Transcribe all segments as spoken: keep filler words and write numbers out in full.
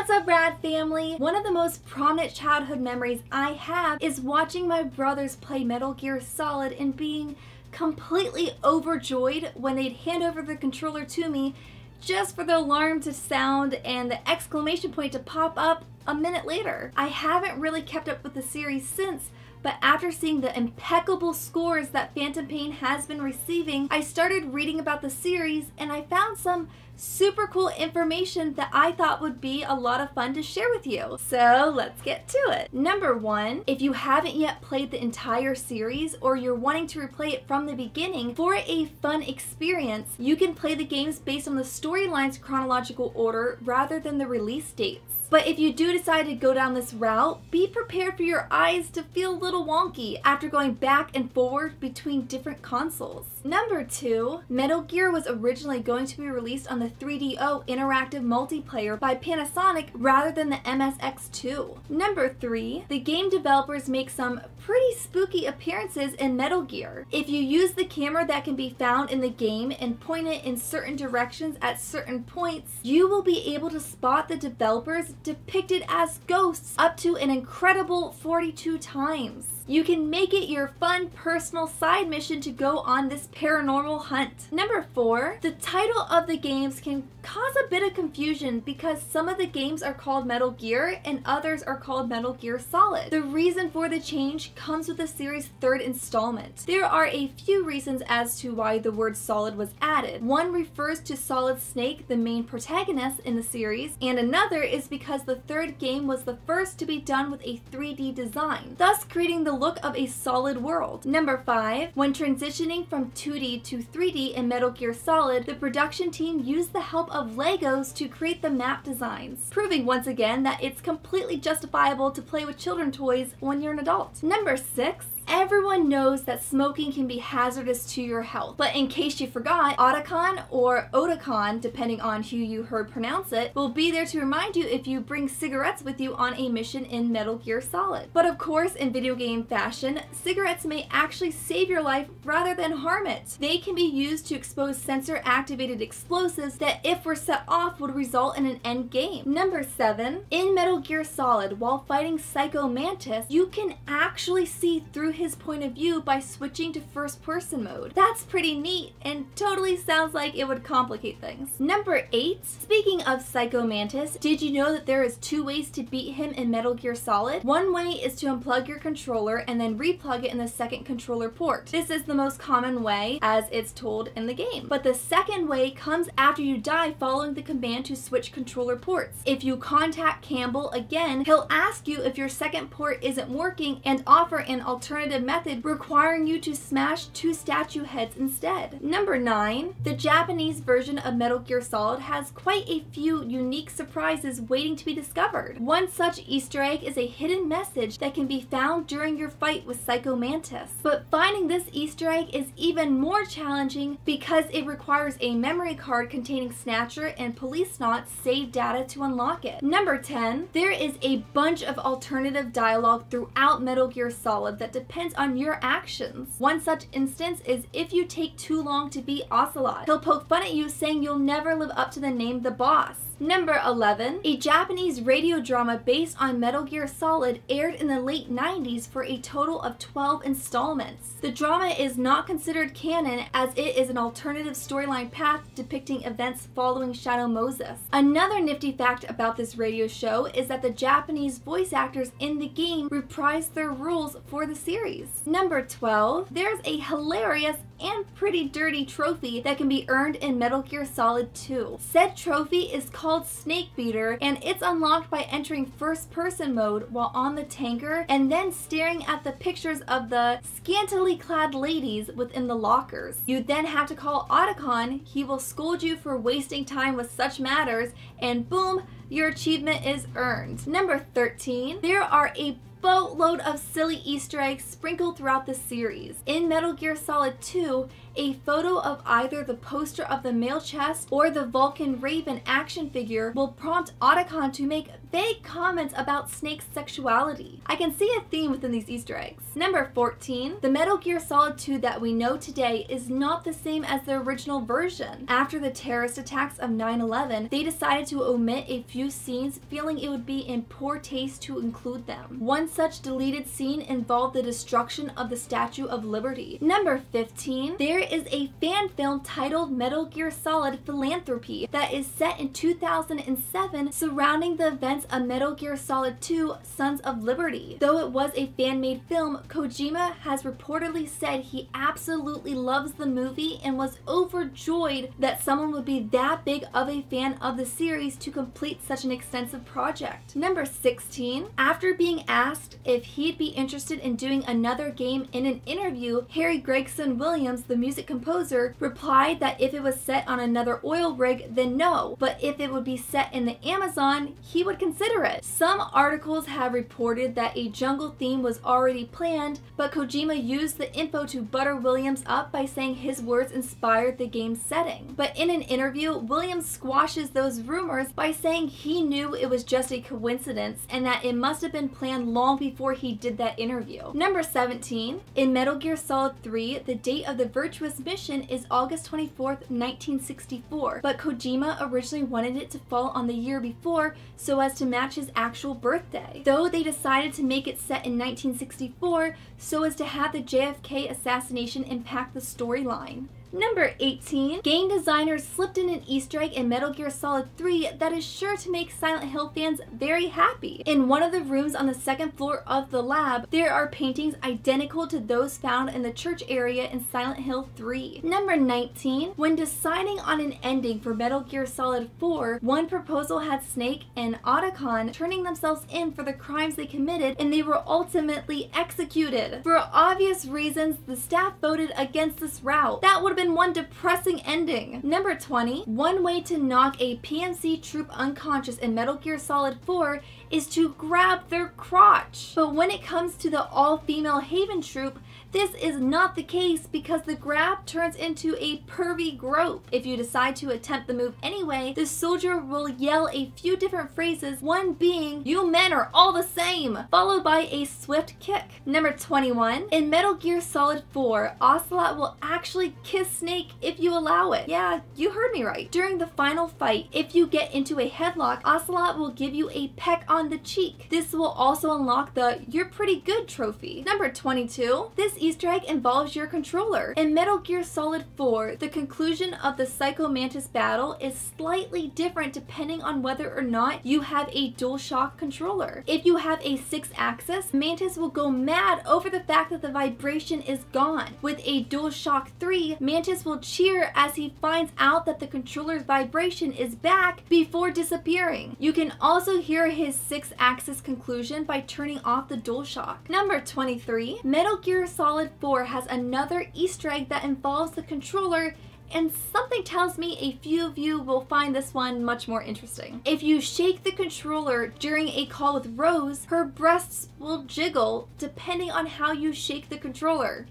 What's up, Rad family? One of the most prominent childhood memories I have is watching my brothers play Metal Gear Solid and being completely overjoyed when they'd hand over the controller to me just for the alarm to sound and the exclamation point to pop up a minute later. I haven't really kept up with the series since, but after seeing the impeccable scores that Phantom Pain has been receiving, I started reading about the series and I found some super cool information that I thought would be a lot of fun to share with you. So let's get to it. Number one, if you haven't yet played the entire series or you're wanting to replay it from the beginning for a fun experience, you can play the games based on the storyline's chronological order rather than the release dates. But if you do decide to go down this route, be prepared for your eyes to feel a little wonky after going back and forward between different consoles. Number two, Metal Gear was originally going to be released on the three D O interactive multiplayer by Panasonic rather than the M S X two. Number three, the game developers make some pretty spooky appearances in Metal Gear. If you use the camera that can be found in the game and point it in certain directions at certain points, you will be able to spot the developers depicted as ghosts up to an incredible forty-two times. You can make it your fun personal side mission to go on this paranormal hunt. Number four, the title of the games can cause a bit of confusion because some of the games are called Metal Gear and others are called Metal Gear Solid. The reason for the change comes with the series' third installment. There are a few reasons as to why the word solid was added. One refers to Solid Snake, the main protagonist in the series, and another is because because the third game was the first to be done with a three D design, thus creating the look of a solid world. Number five, when transitioning from two D to three D in Metal Gear Solid, the production team used the help of Legos to create the map designs, proving once again that it's completely justifiable to play with children's toys when you're an adult. Number six, everyone knows that smoking can be hazardous to your health, but in case you forgot, Otacon or Otacon, depending on who you heard pronounce it, will be there to remind you if you bring cigarettes with you on a mission in Metal Gear Solid. But of course, in video game fashion, cigarettes may actually save your life rather than harm it. They can be used to expose sensor-activated explosives that, if were set off, would result in an end game. Number seven, in Metal Gear Solid, while fighting Psycho Mantis, you can actually see through his point of view by switching to first-person mode. That's pretty neat and totally sounds like it would complicate things. Number eight, speaking of Psycho Mantis, did you know that there is two ways to beat him in Metal Gear Solid? One way is to unplug your controller and then replug it in the second controller port. This is the most common way as it's told in the game. But the second way comes after you die following the command to switch controller ports. If you contact Campbell again, he'll ask you if your second port isn't working and offer an alternative method requiring you to smash two statue heads instead. Number nine, the Japanese version of Metal Gear Solid has quite a few unique surprises waiting to be discovered. One such Easter egg is a hidden message that can be found during your fight with Psycho Mantis. But finding this Easter egg is even more challenging because it requires a memory card containing Snatcher and Police Knot save data to unlock it. Number ten, there is a bunch of alternative dialogue throughout Metal Gear Solid that depends on your actions. One such instance is if you take too long to beat Ocelot. He'll poke fun at you saying you'll never live up to the name The Boss. Number eleven, a Japanese radio drama based on Metal Gear Solid aired in the late nineties for a total of twelve installments. The drama is not considered canon as it is an alternative storyline path depicting events following Shadow Moses. Another nifty fact about this radio show is that the Japanese voice actors in the game reprised their roles for the series. Number twelve, there's a hilarious and pretty dirty trophy that can be earned in Metal Gear Solid two. Said trophy is called Snake Beater and it's unlocked by entering first person mode while on the tanker and then staring at the pictures of the scantily clad ladies within the lockers. You then have to call Otacon, he will scold you for wasting time with such matters, and boom, your achievement is earned. Number thirteen, there are a boatload of silly Easter eggs sprinkled throughout the series. In Metal Gear Solid two, a photo of either the poster of the mail chest or the Vulcan Raven action figure will prompt Otacon to make vague comments about Snake's sexuality. I can see a theme within these Easter eggs. Number fourteen. The Metal Gear Solid two that we know today is not the same as the original version. After the terrorist attacks of nine eleven, they decided to omit a few scenes, feeling it would be in poor taste to include them. One such deleted scene involved the destruction of the Statue of Liberty. Number fifteen. There is a fan film titled Metal Gear Solid Philanthropy that is set in two thousand seven surrounding the events of Metal Gear Solid two Sons of Liberty. Though it was a fan-made film, Kojima has reportedly said he absolutely loves the movie and was overjoyed that someone would be that big of a fan of the series to complete such an extensive project. Number sixteen. After being asked if he'd be interested in doing another game in an interview, Harry Gregson-Williams, the music composer, replied that if it was set on another oil rig, then no, but if it would be set in the Amazon, he would consider it. Some articles have reported that a jungle theme was already planned, but Kojima used the info to butter Williams up by saying his words inspired the game's setting. But in an interview, Williams squashes those rumors by saying he knew it was just a coincidence and that it must have been planned long before he did that interview. Number seventeen. In Metal Gear Solid three, the date of the virtuous mission is August twenty-fourth, nineteen sixty-four, but Kojima originally wanted it to fall on the year before so as to match his actual birthday. Though they decided to make it set in nineteen sixty-four so as to have the J F K assassination impact the storyline. Number eighteen. Game designers slipped in an Easter egg in Metal Gear Solid three that is sure to make Silent Hill fans very happy. In one of the rooms on the second floor of the lab, there are paintings identical to those found in the church area in Silent Hill three. Number nineteen. When deciding on an ending for Metal Gear Solid four, one proposal had Snake and Otacon turning themselves in for the crimes they committed, and they were ultimately executed. For obvious reasons, the staff voted against this route. That would have been one depressing ending. Number twenty. One way to knock a P M C troop unconscious in Metal Gear Solid four is to grab their crotch. But when it comes to the all-female Haven troop, this is not the case because the grab turns into a pervy grope. If you decide to attempt the move anyway, the soldier will yell a few different phrases, one being, "You men are all the same," followed by a swift kick. Number twenty-one. In Metal Gear Solid four, Ocelot will actually kiss Snake if you allow it. Yeah, you heard me right. During the final fight, if you get into a headlock, Ocelot will give you a peck on the cheek. This will also unlock the "You're Pretty Good" trophy. Number twenty-two. This Easter egg involves your controller. In Metal Gear Solid four, the conclusion of the Psycho Mantis battle is slightly different depending on whether or not you have a DualShock controller. If you have a six axis, Mantis will go mad over the fact that the vibration is gone. With a DualShock three, Mantis will cheer as he finds out that the controller's vibration is back before disappearing. You can also hear his six axis conclusion by turning off the DualShock. Number twenty-three. Metal Gear Solid four has another Easter egg that involves the controller, and something tells me a few of you will find this one much more interesting. If you shake the controller during a call with Rose, her breasts will jiggle depending on how you shake the controller.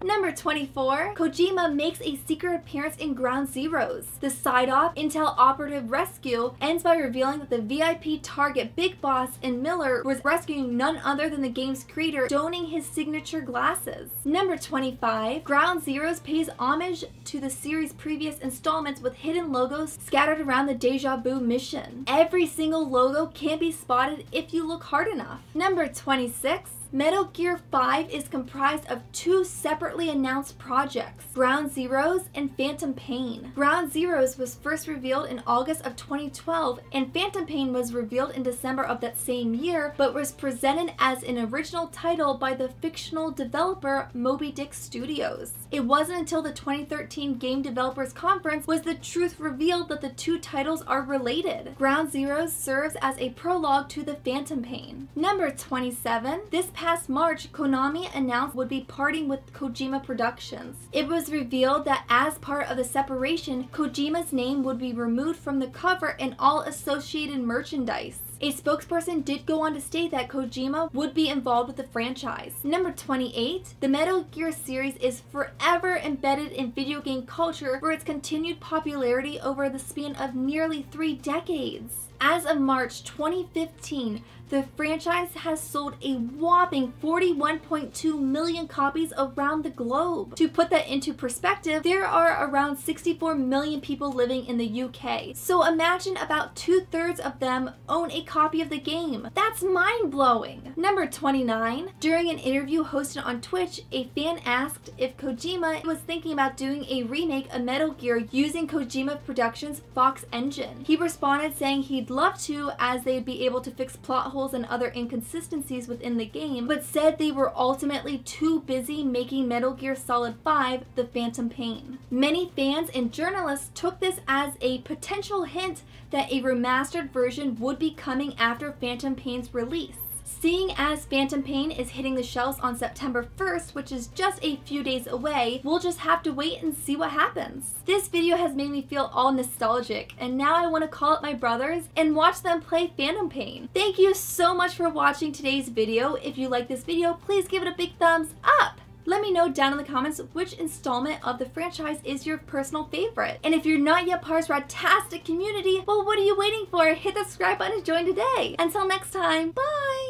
Number twenty-four. Kojima makes a secret appearance in Ground Zeroes. The side-off Intel operative rescue ends by revealing that the V I P target Big Boss and Miller was rescuing none other than the game's creator, donning his signature glasses. Number twenty-five. Ground Zeroes pays homage to the series' previous installments with hidden logos scattered around the Deja Vu mission. Every single logo can be spotted if you look hard enough. Number twenty-six. Metal Gear five is comprised of two separately announced projects, Ground Zeroes and Phantom Pain. Ground Zeroes was first revealed in August of twenty twelve, and Phantom Pain was revealed in December of that same year, but was presented as an original title by the fictional developer Moby Dick Studios. It wasn't until the twenty thirteen Game Developers Conference was the truth revealed that the two titles are related. Ground Zeroes serves as a prologue to the Phantom Pain. Number twenty-seven. This past March, Konami announced would be parting with Kojima Productions. It was revealed that as part of the separation, Kojima's name would be removed from the cover and all associated merchandise. A spokesperson did go on to state that Kojima would be involved with the franchise. Number twenty-eight, the Metal Gear series is forever embedded in video game culture for its continued popularity over the span of nearly three decades. As of March twenty fifteen, the franchise has sold a whopping forty-one point two million copies around the globe. To put that into perspective, there are around sixty-four million people living in the U K. So imagine about two-thirds of them own a copy of the game. That's mind-blowing! Number twenty-nine. During an interview hosted on Twitch, a fan asked if Kojima was thinking about doing a remake of Metal Gear using Kojima Productions' Fox engine. He responded saying he'd love to, as they'd be able to fix plot holes and other inconsistencies within the game, but said they were ultimately too busy making Metal Gear Solid five, The Phantom Pain. Many fans and journalists took this as a potential hint that a remastered version would be coming after Phantom Pain's release. Seeing as Phantom Pain is hitting the shelves on September first, which is just a few days away, we'll just have to wait and see what happens. This video has made me feel all nostalgic, and now I want to call up my brothers and watch them play Phantom Pain. Thank you so much for watching today's video. If you like this video, please give it a big thumbs up! Let me know down in the comments which installment of the franchise is your personal favorite. And if you're not yet part of our fantastic community, well, what are you waiting for? Hit the subscribe button and join today! Until next time, bye!